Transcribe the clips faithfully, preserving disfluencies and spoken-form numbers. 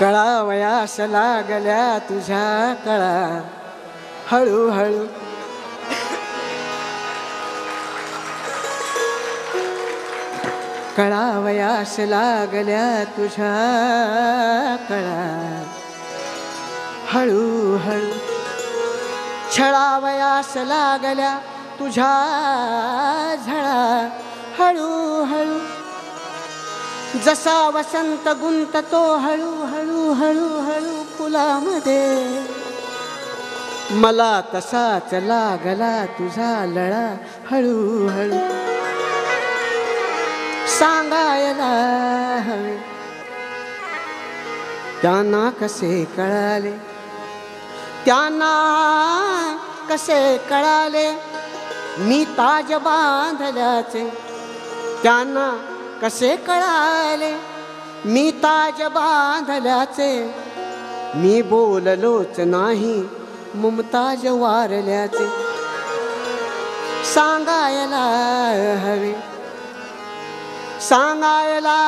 कळा वयास लागल्या तुझ्या कळा हळूहळू कळा वयास लागल्या तुझ्या कळा हळूहळू छळावयास लागल्या तुझ्या झळा हळूहळू जसा वसंत गुंततो हळू हळू हळू हळू फुलामध्ये मला तसाच लागला तुझा लळा हळूहळू सांगायला हवे त्यांना कसे कळाले त्यांना कसे कळाले मी ताज बांधल्याचे त्यांना कसे कळाले मी ताज बांधल्याचे मी बोललोच नाही मुमताज वारल्याचे सांगायला हवे सांगायला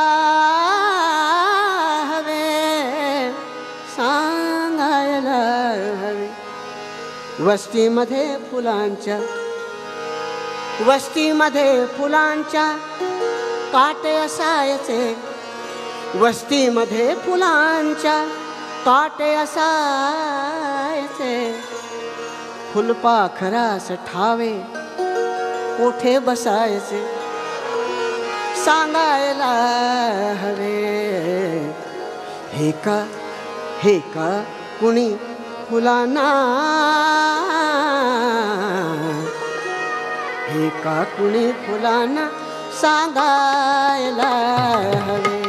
हवे सांगायला हवे वस्तीमध्ये फुलांच्या वस्तीमध्ये फुलांच्या काटे असायचे वस्तीमध्ये फुलांच्या काटे असायचे फुलपाखरास ठावे कोठे बसायचे सांगायला हवे हे का हे का कुणी फुलांना हे का कुणी फुलांना सांगायला हवे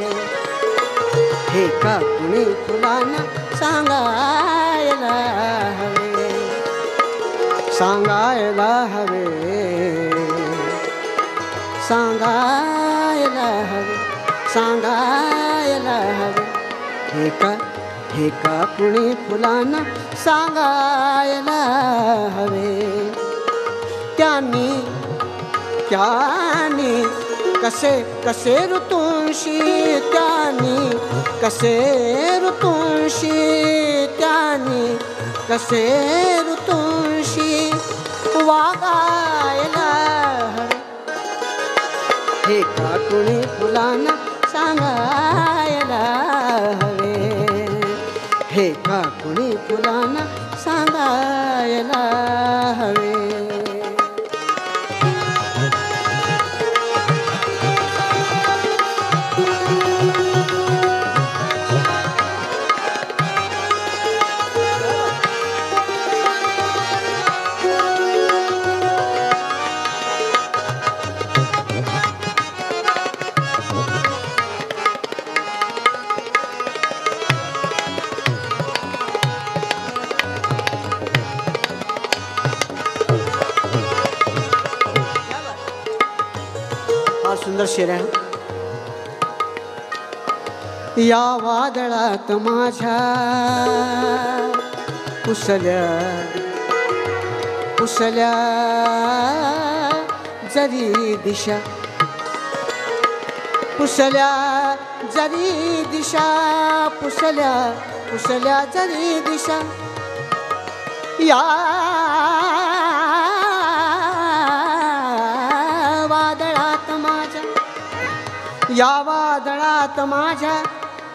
हे का कुणी फुलांना सांगायला हवे सांगायला हवे सांगायला हवे सांगायला हवे हे का हे का कुणी फुलांना सांगायला हवे त्यांनी त्याने कसे कसे ऋतूंशी त्याने कसे ऋतूंशी त्याने कसे ऋतूंशी वागायला हवे हे का कुणी फुलांना सांगायला हवे हे का कुणी फुलांना सांगायला हवे या वादळात माझ्या कुसल्या कुसल्या जरी दिशा कुसल्या जरी दिशा कुसल्या कुसल्या जरी दिशा या वादळात माझ्या या वादळात माझ्या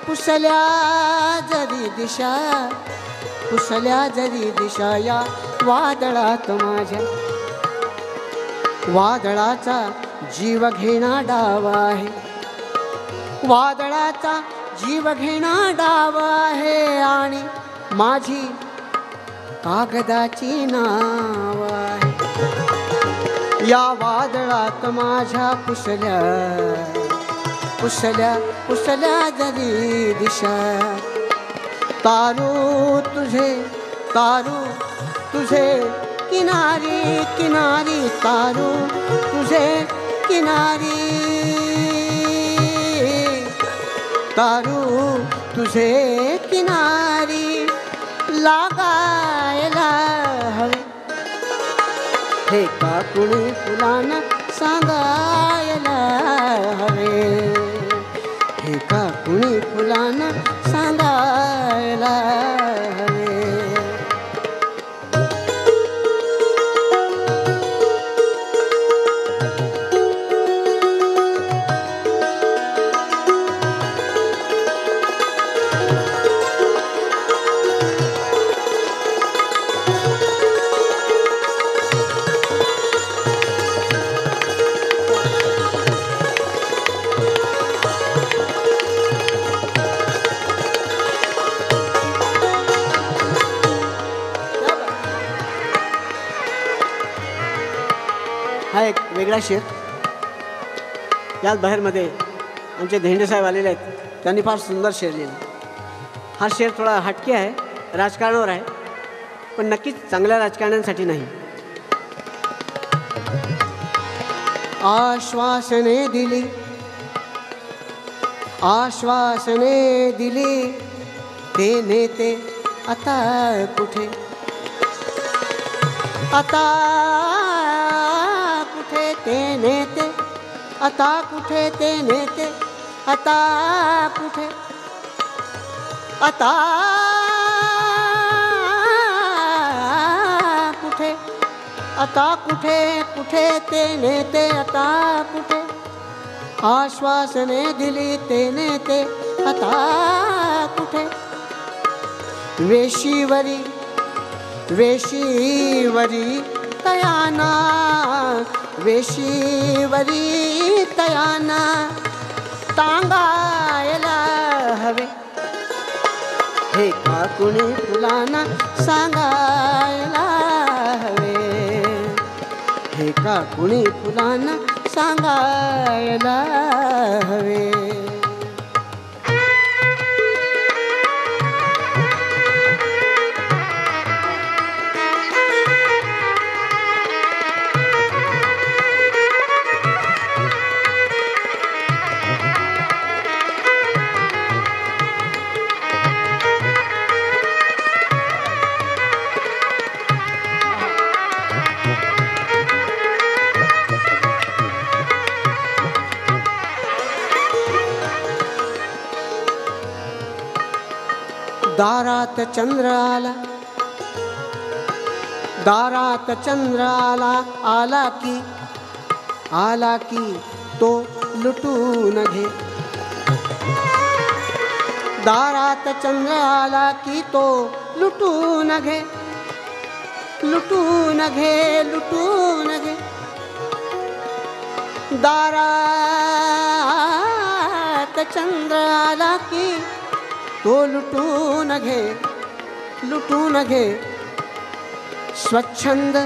पुसल्या जरी दिशा पुसल्या जरी दिशा या वादळात माझ्या वादळाचा जीव घेणा डाव आहे वादळाचा जीव घेणा डाव आहे आणि माझी कागदाची नाव आहे या वादळात माझ्या पुसल्या कुसल्या कुसल्या जरी दिशा तारू तुझे तारू तुझे किनारी किनारी तारू तुझे किनारी तारू तुझे किनारी लागायला हवे हे का कुणी फुलांना सांगायला हवे का कुणी फुलाना सांगायला वेगळा शेर यात बाहेरमध्ये आमचे धेंडे साहेब आलेले आहेत, त्यांनी फार सुंदर शेर लिहिला. हा शेर थोडा हटके आहे, राजकारणावर आहे, पण नक्कीच चांगल्या राजकारण्यांसाठी नाही. आश्वासने दिली आश्वासने दिली ते नेते आता कुठे आता ते नेते आता कुठे ते नेते आता कुठे आता कुठे आता कुठे कुठे ते नेते आता कुठे आश्वासने दिली ते नेते आता कुठे वेशीवरी वेशीवरी तयाना वेशीवरी तयाना तांगायला हवे हे का कुणी फुलाना सांगायला हवे हे का कुणी फुलाना सांगायला हवे. दारात चंद्र आला दारात चंद्र आला आला की आला की तो लुटून घे दारात चंद्र आला की तो लुटून घे लुटून घे लुटून घे दारात चंद्र आला की तो लुटून घे लुटून घे स्वच्छंद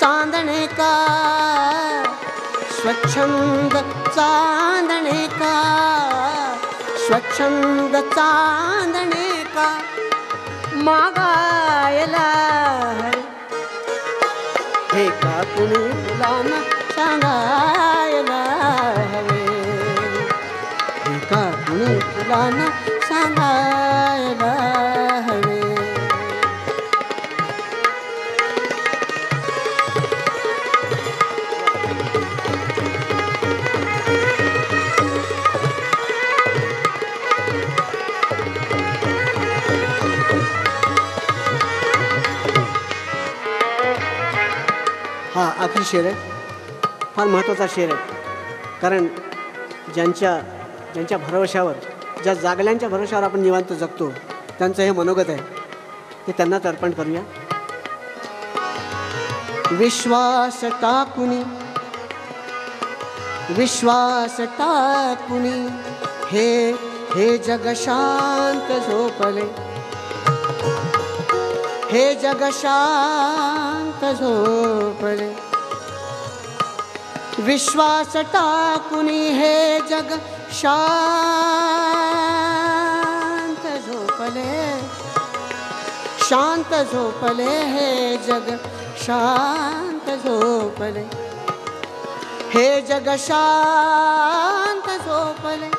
चांदने का स्वच्छंद चांदने का स्वच्छंद चांदने का मागायला हे का कुणी फुलाना सांगायला हवे हे का कुणी फुलाना सांगायला हवे. हा आखरी शेर आहे, फार महत्त्वाचा शेर आहे, कारण ज्यांच्या ज्यांच्या भरवशावर ज्या जागल्यांच्या भरोशावर आपण निवांत जगतो त्यांचं हे मनोगत आहे, ते त्यांनाच अर्पण करूया. विश्वास टाकुनी विश्वास टाकुनी हे हे जग शांत झोपले हे जग शांत झोपले विश्वास टाकुनी हे जग शांत झोपले शांत झोपले हे जग शांत झोपले हे जग शांत झोपले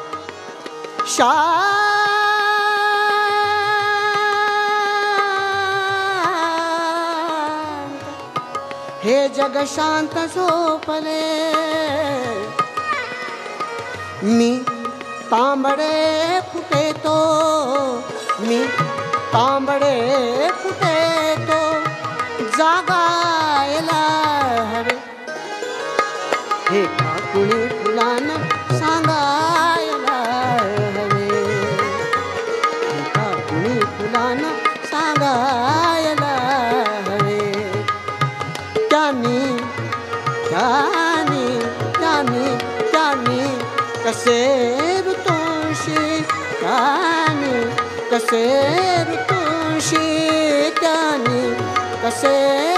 शांत हे जग शांत झोपले मी तांबड़े फुटे तो मी तांबड़े फुटे तो जागायला हवे हे काकुळी फुलान सांगायला हवे हे काकुळी फुलान सांगायला हवे त्यानी त्यानी त्यानी त्यानी कसे कसे तुशी त्यानी कसे